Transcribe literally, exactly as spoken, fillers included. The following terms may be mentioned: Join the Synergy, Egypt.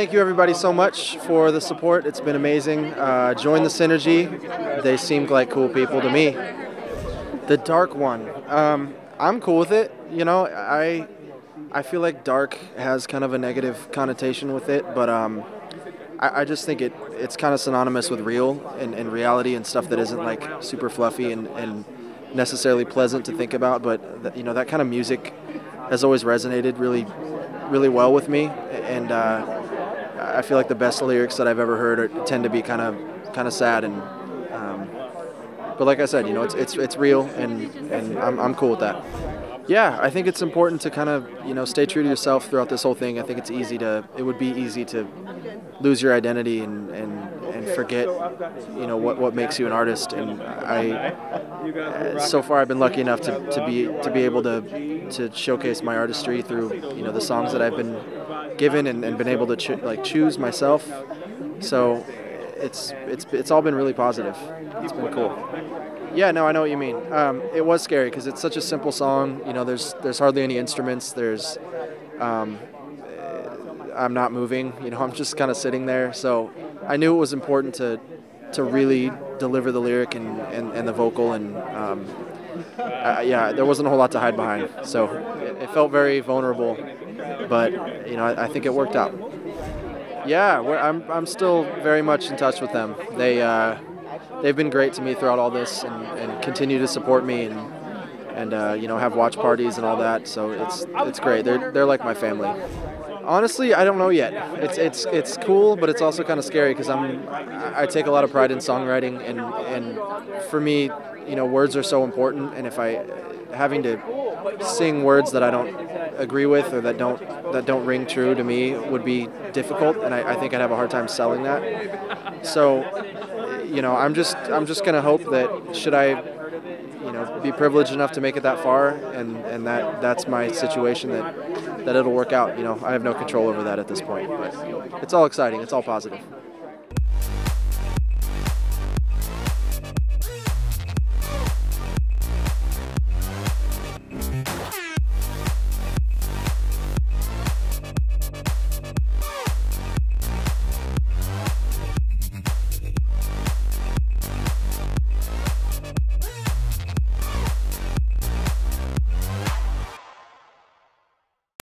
Thank you everybody so much for the support. It's been amazing. Uh, Join the Synergy. They seemed like cool people to me. The dark one. Um, I'm cool with it. You know, I I feel like dark has kind of a negative connotation with it, but um, I, I just think it it's kind of synonymous with real and, and reality and stuff that isn't like super fluffy and, and necessarily pleasant to think about. But th you know, that kind of music has always resonated really, really well with me, and uh, I feel like the best lyrics that I've ever heard are, tend to be kind of, kind of sad. And um, but like I said, you know, it's it's it's real, and and I'm I'm cool with that. Yeah, I think it's important to kind of you know stay true to yourself throughout this whole thing. I think it's easy to it would be easy to lose your identity and and, and forget you know what what makes you an artist. And I so far I've been lucky enough to to be to be able to to showcase my artistry through you know the songs that I've been given and, and been able to cho like choose myself. So it's it's it's all been really positive. It's been cool. Yeah, no, I know what you mean. Um, it was scary because it's such a simple song. You know, there's there's hardly any instruments. There's, um, I'm not moving. You know, I'm just kind of sitting there. So I knew it was important to to really deliver the lyric and and, and the vocal and um, uh, yeah, there wasn't a whole lot to hide behind. So it, it felt very vulnerable, but you know, I, I think it worked out. Yeah, we're, I'm I'm still very much in touch with them. They. Uh, They've been great to me throughout all this, and, and continue to support me, and and uh, you know have watch parties and all that. So it's it's great. They're they're like my family. Honestly, I don't know yet. It's it's it's cool, but it's also kind of scary because I'm I take a lot of pride in songwriting, and and for me, you know, words are so important. And if I having to sing words that I don't agree with or that don't that don't ring true to me would be difficult, and I, I think I'd have a hard time selling that. So. You know, I'm just I'm just gonna hope that should I, you know, be privileged enough to make it that far, and and that that's my situation, that that it'll work out. You know, I have no control over that at this point, but it's all exciting. It's all positive.